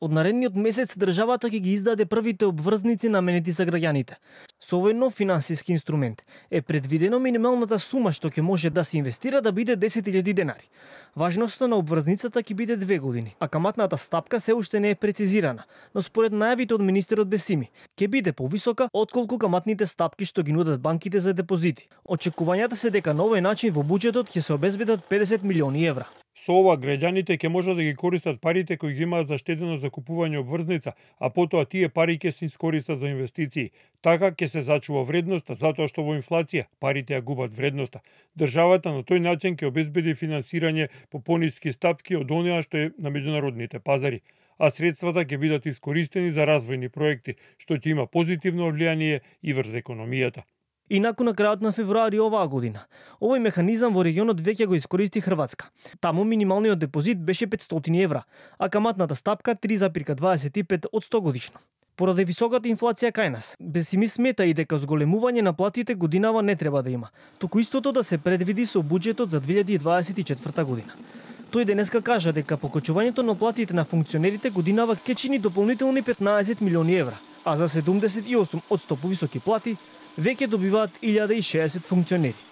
Од наредниот месец државата ќе ги издаде првите обврзници наменети за граѓаните. Со овој нов финансиски инструмент е предвидено минималната сума што ќе може да се инвестира да биде 10.000 денари. Важноста на обврзницата ќе биде 2 години, а каматната стапка се уште не е прецизирана, но според најавите од министерот Бесими ќе биде повисока отколку каматните стапки што ги нудат банките за депозити. Очекувањата се дека на овој начин во буџетот ќе се обезбедат 50 милиони евра. Со ова граѓаните ќе можат да ги користат парите кои ги имаат заштедено за купување обврзница, а потоа тие пари ќе се искористат за инвестиции. Така ќе се зачува вредноста, затоа што во инфлација парите ја губат вредноста. Државата на тој начин ќе обезбеди финансирање по пониски стапки од онаа што е на меѓународните пазари, а средствата ќе бидат искористени за развојни проекти, што ќе има позитивно влијание и врз економијата. Инаку на крајот на февруари оваа година, овој механизам во регионот веќе го искористи Хрватска. Таму минималниот депозит беше 500 евра, а каматната стапка 3,25 од 100 годишно. Поради високата инфлација кај нас, Бесими смета и дека зголемување на платите годинава не треба да има, туку истото да се предвиди со буџетот за 2024 година. Тој денеска кажа дека покачувањето на платите на функционерите годинава ќе чини дополнителни 15 милиони евра, а за 78% повисоки плати веќе добиваат 1060 функционери.